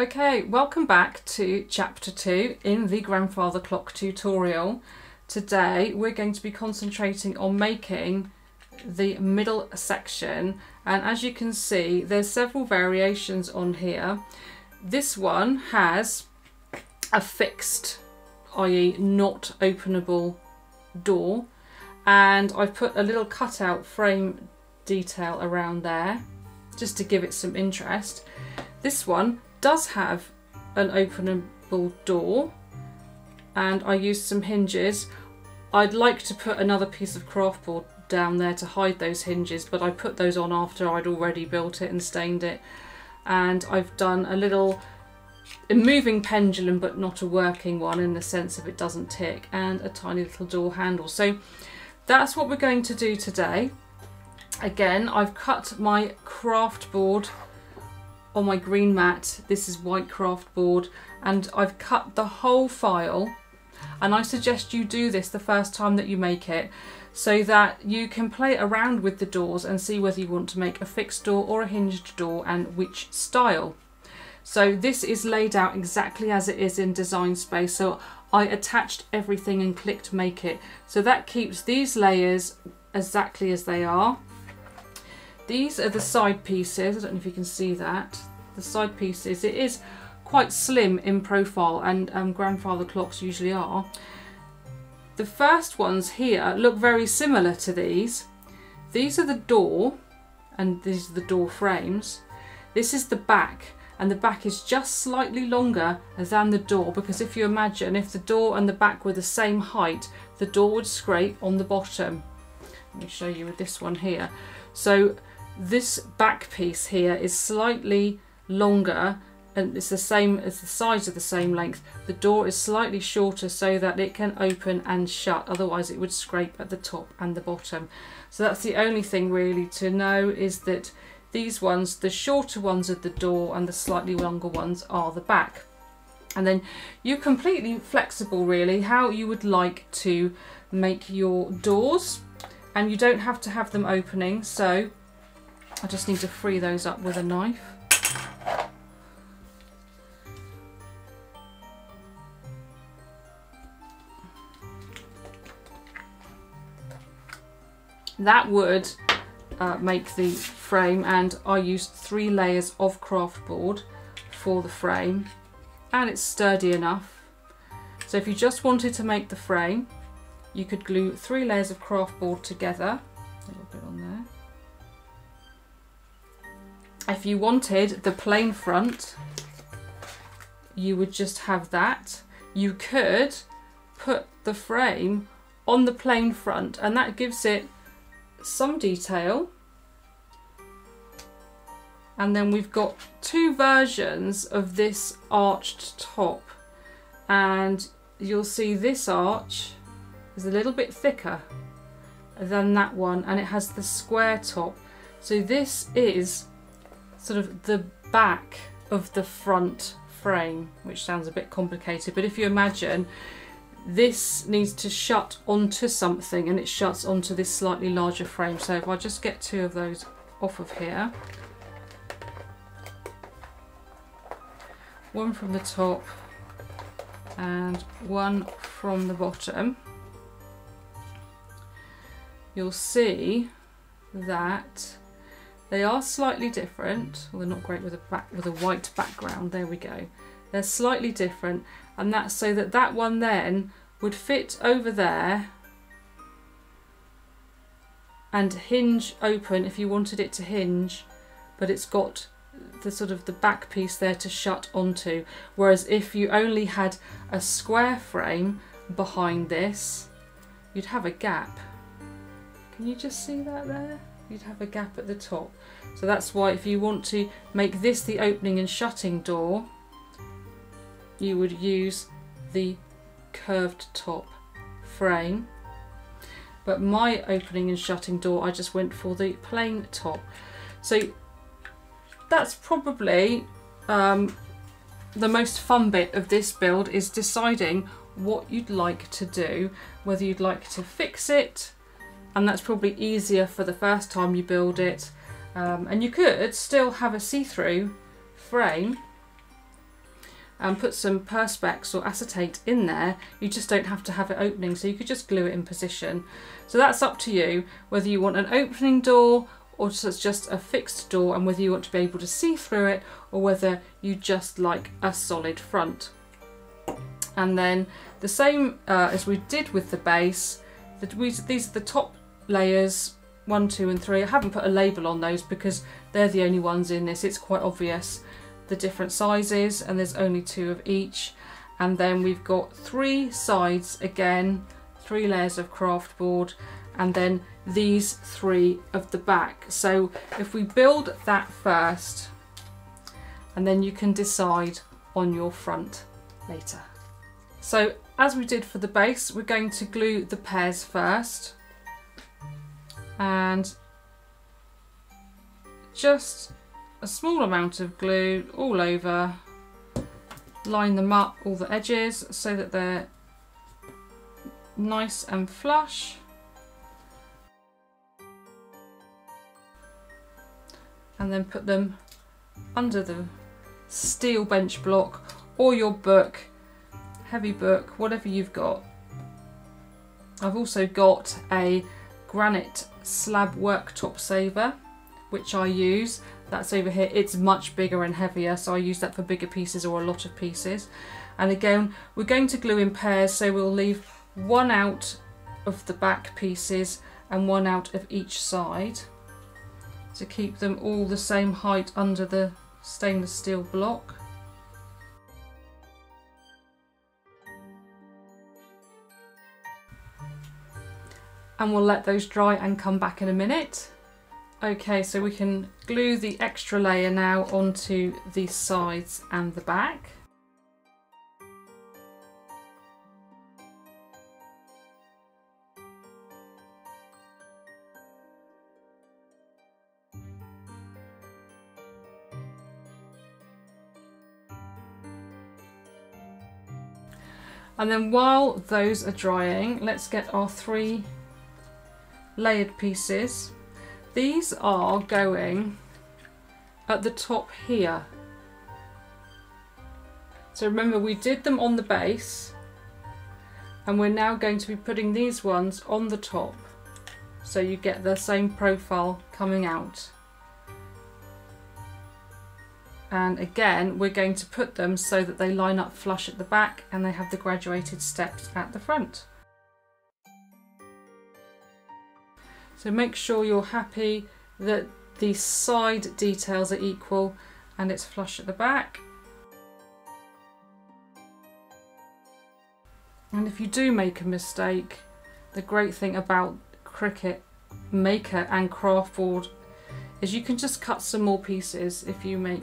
Okay, welcome back to chapter 2 in the Grandfather Clock tutorial. Today we're going to be concentrating on making the middle section, and as you can see there's several variations on here. This one has a fixed, i.e. not openable door, and I've put a little cutout frame detail around there just to give it some interest. This one does have an openable door and I used some hinges. I'd like to put another piece of craft board down there to hide those hinges, but I put those on after I'd already built it and stained it. And I've done a little moving pendulum, but not a working one in the sense of it doesn't tick, and a tiny little door handle. So that's what we're going to do today. Again, I've cut my craft board on my green mat. This is white craft board, and I've cut the whole file, and I suggest you do this the first time that you make it so that you can play around with the doors and see whether you want to make a fixed door or a hinged door and which style. So this is laid out exactly as it is in Design Space, so I attached everything and clicked make it, so that keeps these layers exactly as they are. These are the side pieces. I don't know if you can see that. The side pieces, it is quite slim in profile, and grandfather clocks usually are. The first ones here look very similar to these. These are the door, and these are the door frames. This is the back, and the back is just slightly longer than the door, because if you imagine, if the door and the back were the same height, the door would scrape on the bottom. Let me show you with this one here. So this back piece here is slightly longer, and it's the same as the sides of the same length. The door is slightly shorter so that it can open and shut, otherwise it would scrape at the top and the bottom. So that's the only thing really to know, is that these ones, the shorter ones are the door and the slightly longer ones are the back. And then you're completely flexible really how you would like to make your doors, and you don't have to have them opening, so I just need to free those up with a knife. That would make the frame, and I used 3 layers of craft board for the frame, and it's sturdy enough. So if you just wanted to make the frame, you could glue 3 layers of craft board together, a little bit on there. If you wanted the plain front, you would just have that. You could put the frame on the plain front, and that gives it some detail. And then we've got 2 versions of this arched top, and you'll see this arch is a little bit thicker than that one, and it has the square top. So this is sort of the back of the front frame, which sounds a bit complicated, but if you imagine, this needs to shut onto something, and it shuts onto this slightly larger frame. So if I just get 2 of those off of here, one from the top and one from the bottom, you'll see that they are slightly different. Well, they're not great with a white background. There we go. They're slightly different, and that's so that that one then would fit over there and hinge open if you wanted it to hinge, but it's got the sort of the back piece there to shut onto. Whereas if you only had a square frame behind this, you'd have a gap. Can you just see that there? You'd have a gap at the top. So that's why if you want to make this the opening and shutting door, you would use the curved top frame. But my opening and shutting door, I just went for the plain top. So that's probably the most fun bit of this build, is deciding what you'd like to do, whether you'd like to fix it. And that's probably easier for the first time you build it, and you could still have a see-through frame and put some perspex or acetate in there, you just don't have to have it opening, so you could just glue it in position. So that's up to you whether you want an opening door or just a fixed door, and whether you want to be able to see through it or whether you just like a solid front. And then the same as we did with the base, these are the top layers 1, 2 and 3. I haven't put a label on those because they're the only ones in this. It's quite obvious the different sizes, and there's only 2 of each. And then we've got 3 sides again, 3 layers of craft board, and then these 3 of the back. So if we build that first, and then you can decide on your front later. So as we did for the base, we're going to glue the pairs first, and just a small amount of glue all over, line them up, all the edges, so that they're nice and flush. And then put them under the steel bench block or your book, heavy book, whatever you've got. I've also got a granite slab worktop saver, which I use. That's over here. It's much bigger and heavier, so I use that for bigger pieces or a lot of pieces. And again, we're going to glue in pairs, so we'll leave 1 out of the back pieces and 1 out of each side to keep them all the same height under the stainless steel block. And we'll let those dry and come back in a minute. Okay, so we can glue the extra layer now onto the sides and the back. And then while those are drying, let's get our 3 layered pieces. These are going at the top here. So remember, we did them on the base, and we're now going to be putting these ones on the top, so you get the same profile coming out. And again, we're going to put them so that they line up flush at the back and they have the graduated steps at the front. So make sure you're happy that the side details are equal and it's flush at the back. And if you do make a mistake, the great thing about Cricut Maker and Craftboard is you can just cut some more pieces if you make,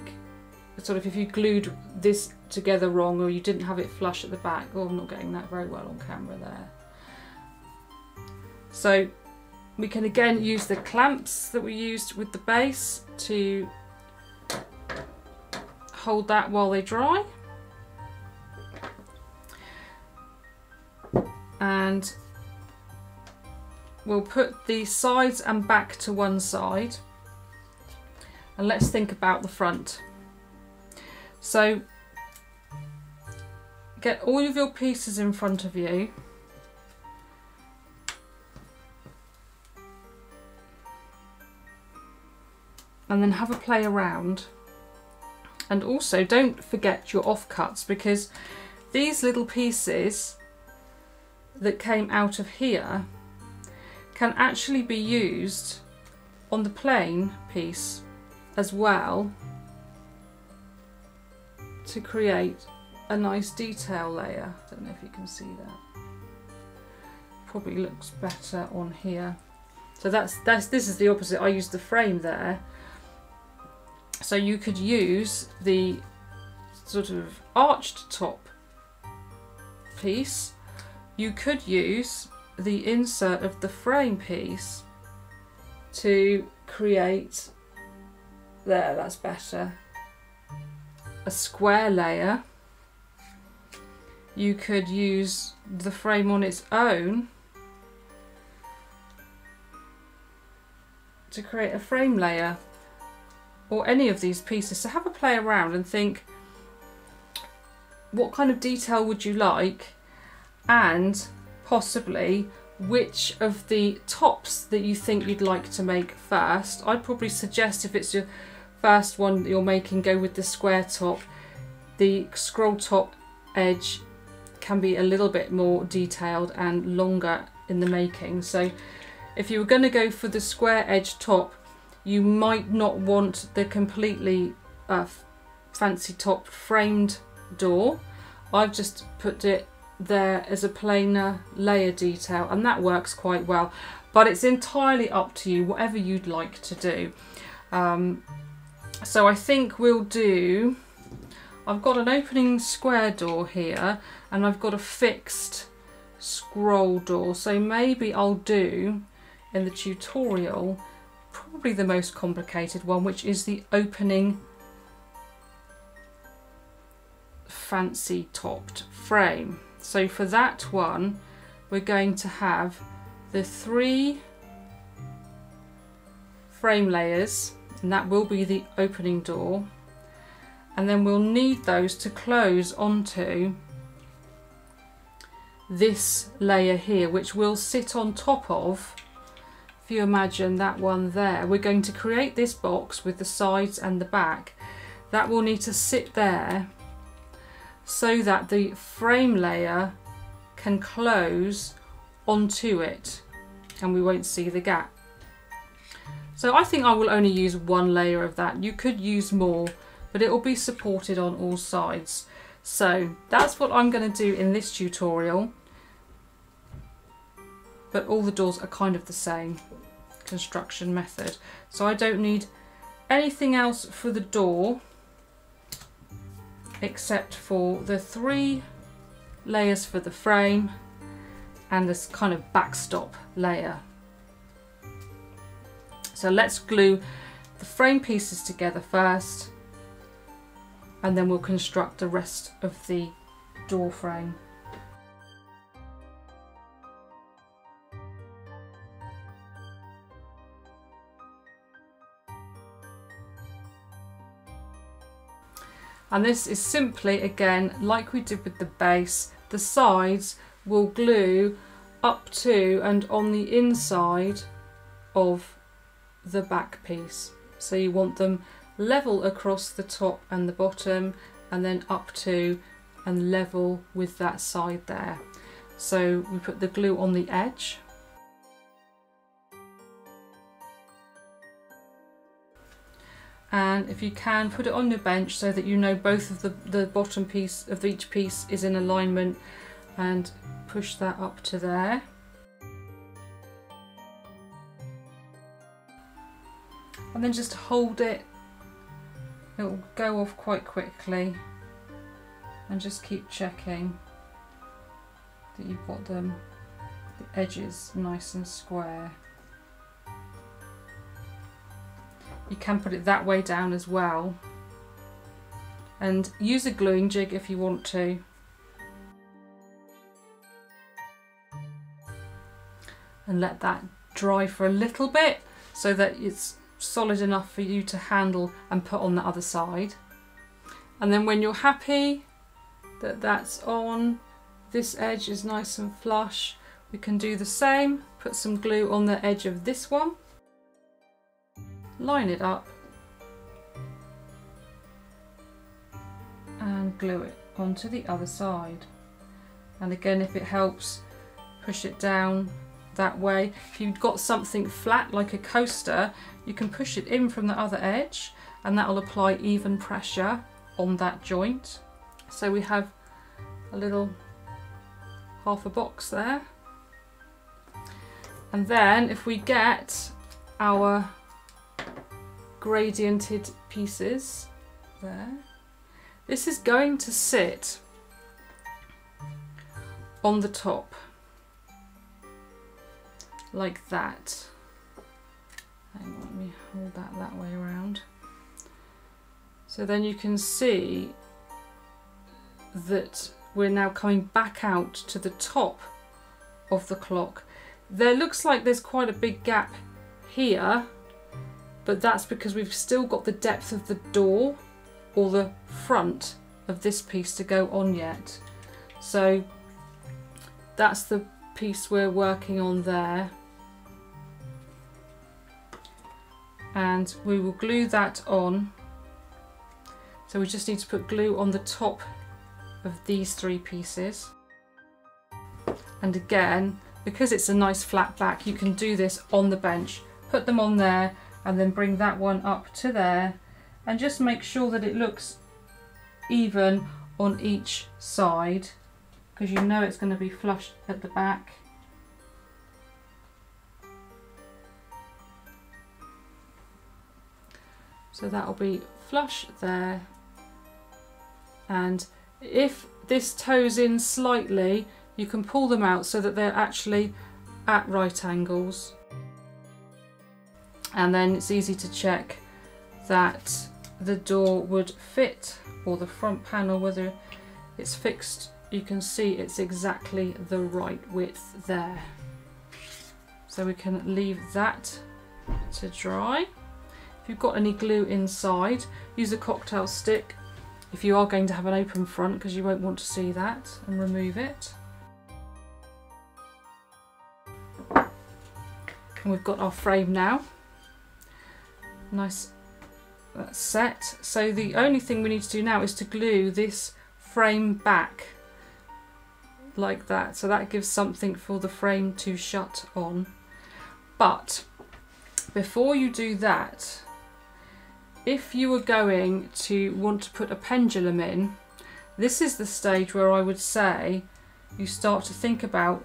if you glued this together wrong or you didn't have it flush at the back. Oh, I'm not getting that very well on camera there. So we can again use the clamps that we used with the base to hold that while they dry. And we'll put the sides and back to one side. And let's think about the front. So get all of your pieces in front of you. And then have a play around. And also don't forget your offcuts, because these little pieces that came out of here can actually be used on the plain piece as well to create a nice detail layer. I don't know if you can see that. Probably looks better on here. So this is the opposite. I used the frame there. So you could use the sort of arched top piece. You could use the insert of the frame piece to create, there, that's better, a square layer. You could use the frame on its own to create a frame layer, or any of these pieces. So have a play around and think, what kind of detail would you like, and possibly which of the tops that you think you'd like to make first. I'd probably suggest, if it's your first one that you're making, go with the square top. The scroll top edge can be a little bit more detailed and longer in the making. So if you were going to go for the square edge top, you might not want the completely fancy top framed door. I've just put it there as a plainer layer detail, and that works quite well, but it's entirely up to you, whatever you'd like to do. So I think we'll do, I've got an opening square door here and I've got a fixed scroll door, so maybe I'll do in the tutorial probably the most complicated one, which is the opening fancy topped frame. So for that one we're going to have the 3 frame layers, and that will be the opening door, and then we'll need those to close onto this layer here, which will sit on top of, if you imagine that one there, we're going to create this box with the sides and the back. That will need to sit there so that the frame layer can close onto it and we won't see the gap. So I think I will only use one layer of that. You could use more, but it will be supported on all sides. So that's what I'm going to do in this tutorial, but all the doors are kind of the same construction method. So I don't need anything else for the door except for the 3 layers for the frame and this kind of backstop layer. So let's glue the frame pieces together first, and then we'll construct the rest of the door frame. And this is simply, again, like we did with the base, the sides will glue up to and on the inside of the back piece. So you want them level across the top and the bottom, and then up to and level with that side there. So we put the glue on the edge. And if you can, put it on your bench so that you know both of the bottom piece of each piece is in alignment, and push that up to there. And then just hold it. It'll go off quite quickly, and just keep checking that you've got them, the edges nice and square. You can put it that way down as well, and use a gluing jig if you want to. And let that dry for a little bit so that it's solid enough for you to handle and put on the other side. And then when you're happy that that's on, this edge is nice and flush, we can do the same, put some glue on the edge of this one. Line it up and glue it onto the other side. And again, if it helps, push it down that way. If you've got something flat like a coaster, you can push it in from the other edge, and that will apply even pressure on that joint. So we have a little half a box there. And then if we get our gradiented pieces there, this is going to sit on the top like that. Hang on, let me hold that way around. So then you can see that we're now coming back out to the top of the clock. There looks like there's quite a big gap here, but that's because we've still got the depth of the door, or the front of this piece to go on yet. So that's the piece we're working on there. And we will glue that on. So we just need to put glue on the top of these three pieces. And again, because it's a nice flat back, you can do this on the bench. Put them on there and then bring that one up to there and just make sure that it looks even on each side, because you know it's going to be flush at the back. So that'll be flush there, and if this toes in slightly you can pull them out so that they're actually at right angles, and then it's easy to check that the door would fit, or the front panel, whether it's fixed. You can see it's exactly the right width there, so we can leave that to dry. If you've got any glue inside, use a cocktail stick if you are going to have an open front, because you won't want to see that, and remove it. And we've got our frame now. Nice, that's set. So the only thing we need to do now is to glue this frame back like that, so that gives something for the frame to shut on. But before you do that, if you were going to want to put a pendulum in, this is the stage where I would say you start to think about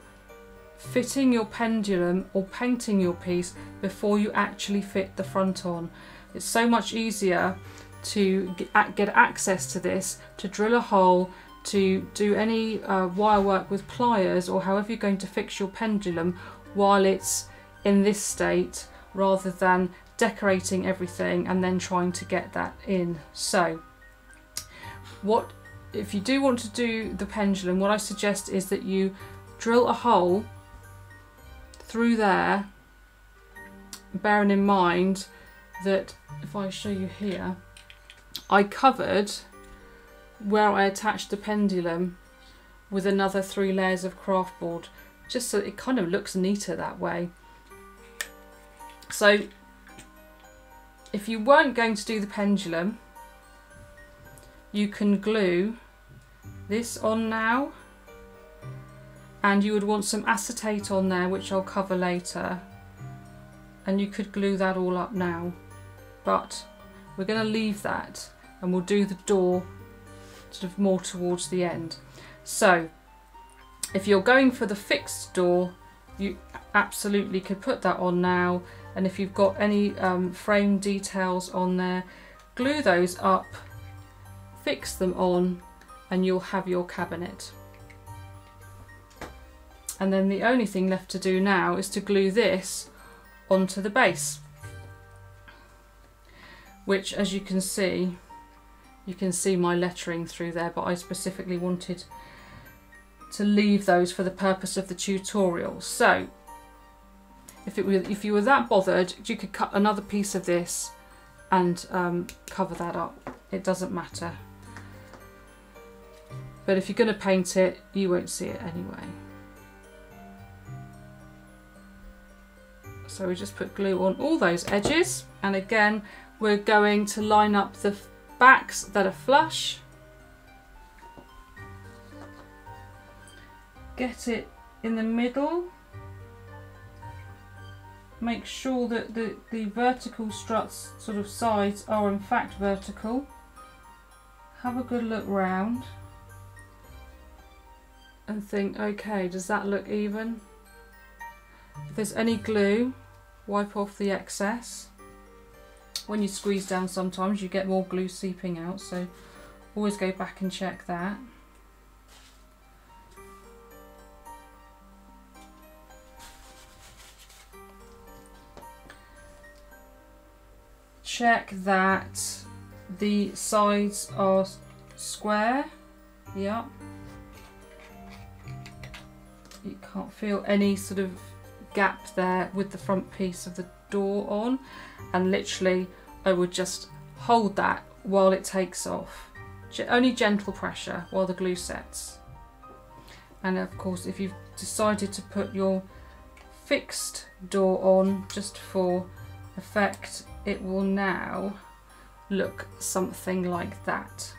fitting your pendulum or painting your piece before you actually fit the front on. It's so much easier to get access to this, to drill a hole, to do any wire work with pliers or however you're going to fix your pendulum while it's in this state, rather than decorating everything and then trying to get that in. So what if you do want to do the pendulum, what I suggest is that you drill a hole through there, bearing in mind that, if I show you here, I covered where I attached the pendulum with another 3 layers of craft board, just so it kind of looks neater that way. So if you weren't going to do the pendulum, you can glue this on now, and you would want some acetate on there, which I'll cover later, and you could glue that all up now, but we're going to leave that and we'll do the door sort of more towards the end. So if you're going for the fixed door, you absolutely could put that on now, and if you've got any frame details on there, glue those up, fix them on, and you'll have your cabinet. And then the only thing left to do now is to glue this onto the base, which, as you can see my lettering through there, but I specifically wanted to leave those for the purpose of the tutorial. So if you were that bothered, you could cut another piece of this and cover that up. It doesn't matter. But if you're going to paint it, you won't see it anyway. So we just put glue on all those edges, and again we're going to line up the backs that are flush. Get it in the middle. Make sure that the vertical struts, sort of sides, are in fact vertical. Have a good look round and think, okay, does that look even? If there's any glue, wipe off the excess. When you squeeze down, sometimes you get more glue seeping out, so always go back and check that. Check that the sides are square. Yeah. You can't feel any sort of gap there with the front piece of the door on, and literally I would just hold that while it takes off, only gentle pressure while the glue sets. And of course, if you've decided to put your fixed door on just for effect, it will now look something like that.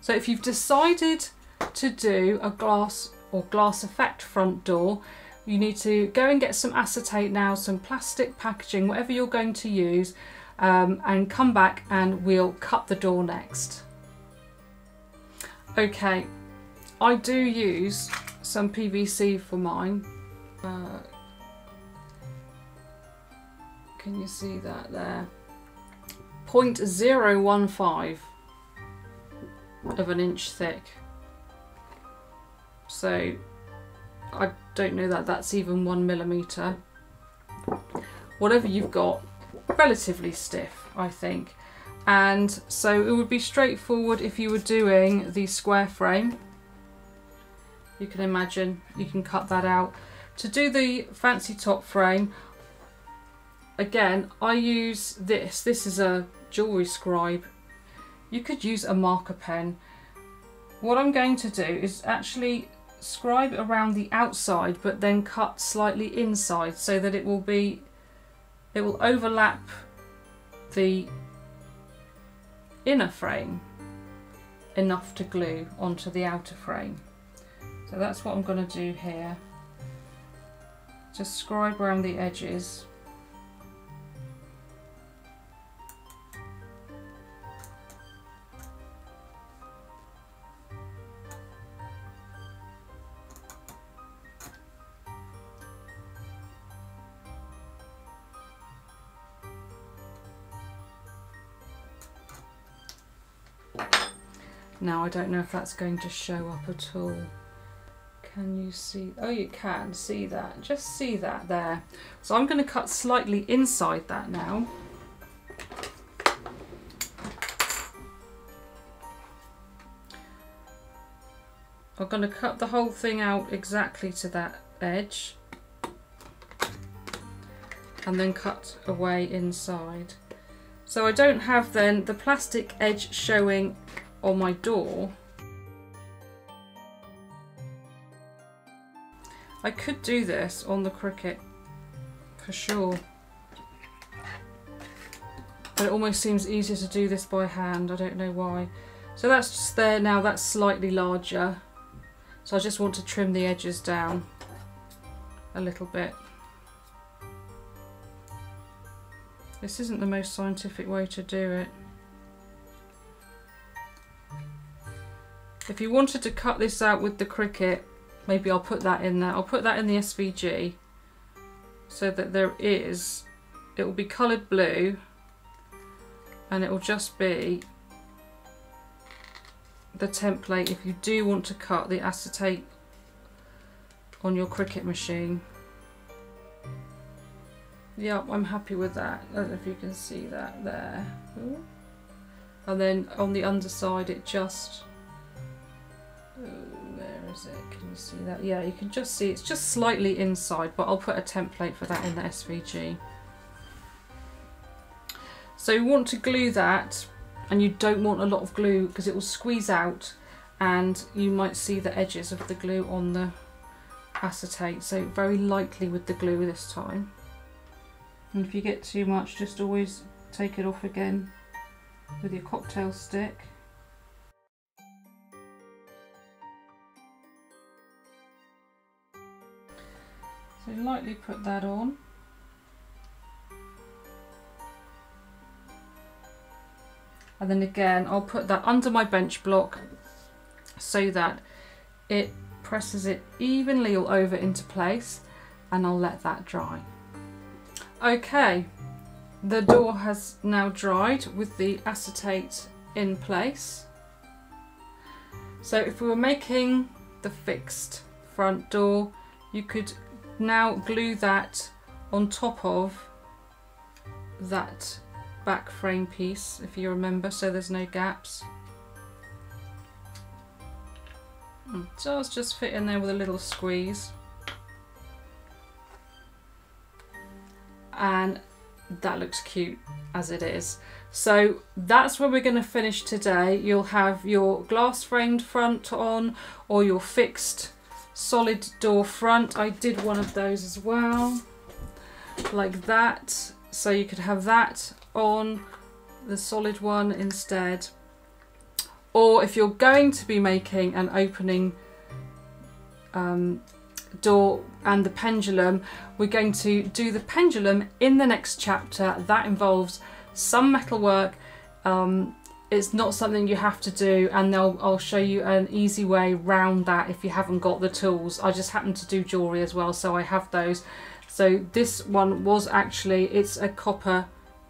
So if you've decided to do a glass or glass effect front door, you need to go and get some acetate now, some plastic packaging, whatever you're going to use, and come back and we'll cut the door next. Okay, I do use some PVC for mine. Can you see that there? 0.015. of an inch thick, so I don't know that that's even 1 millimeter. Whatever you've got, relatively stiff, I think, and so it would be straightforward if you were doing the square frame. You can imagine you can cut that out. To do the fancy top frame, again, I use this is a jewellery scribe. You could use a marker pen. What I'm going to do is actually scribe around the outside, but then cut slightly inside so that it will overlap the inner frame enough to glue onto the outer frame. So that's what I'm going to do here. Just scribe around the edges. Now, I don't know if that's going to show up at all. Can you see? Oh, you can see that. Just see that there. So I'm going to cut slightly inside that now. I'm going to cut the whole thing out exactly to that edge and then cut away inside. So I don't have then the plastic edge showing on my door. I could do this on the Cricut for sure, but it almost seems easier to do this by hand. I don't know why. So that's just there now, that's slightly larger, so I just want to trim the edges down a little bit. This isn't the most scientific way to do it. If you wanted to cut this out with the Cricut, maybe I'll put that in there. I'll put that in the SVG so that it will be coloured blue and it will just be the template if you do want to cut the acetate on your Cricut machine. Yep, I'm happy with that. I don't know if you can see that there. And then on the underside it just... where is it? Can you see that? Yeah, you can just see it's just slightly inside, but I'll put a template for that in the SVG. So you want to glue that, and you don't want a lot of glue because it will squeeze out and you might see the edges of the glue on the acetate, so very lightly with the glue this time. And if you get too much, just always take it off again with your cocktail stick. So lightly put that on. And then again, I'll put that under my bench block so that it presses it evenly all over into place, and I'll let that dry. Okay, the door has now dried with the acetate in place. So if we were making the fixed front door, you could now glue that on top of that back frame piece, if you remember, so there's no gaps. It does just fit in there with a little squeeze. And that looks cute as it is. So that's where we're going to finish today. You'll have your glass framed front on, or your fixed solid door front. I did one of those as well, like that. So you could have that on the solid one instead. Or if you're going to be making an opening door and the pendulum, we're going to do the pendulum in the next chapter. That involves some metal work. It's not something you have to do, and I'll show you an easy way round that if you haven't got the tools. I just happen to do jewellery as well, so I have those. So this one was actually, it's a copper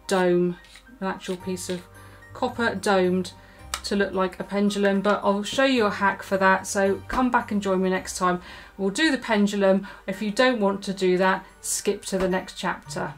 dome, an actual piece of copper domed to look like a pendulum, but I'll show you a hack for that. So come back and join me next time. We'll do the pendulum. If you don't want to do that, skip to the next chapter.